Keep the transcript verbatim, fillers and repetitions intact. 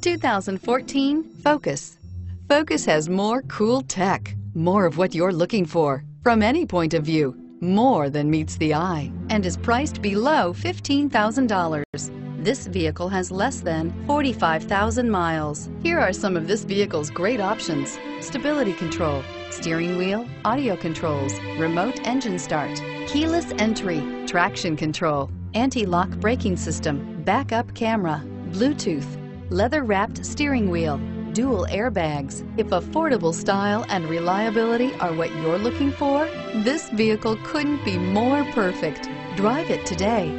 The two thousand fourteen Focus. Focus has more cool tech, more of what you're looking for, from any point of view, more than meets the eye, and is priced below fifteen thousand dollars. This vehicle has less than forty-five thousand miles. Here are some of this vehicle's great options: stability control, steering wheel audio controls, remote engine start, keyless entry, traction control, anti-lock braking system, backup camera, Bluetooth, leather-wrapped steering wheel, dual airbags. If affordable style and reliability are what you're looking for, this vehicle couldn't be more perfect. Drive it today.